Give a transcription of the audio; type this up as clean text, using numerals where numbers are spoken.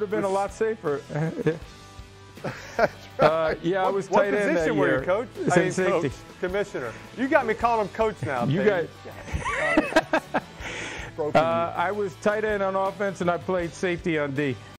would have been a lot safer. Right. Yeah, I was tight end that year. What position were you, Coach? I mean, safety. Coach, Commissioner. You got me calling him Coach now. You baby. I was tight end on offense, and I played safety on D.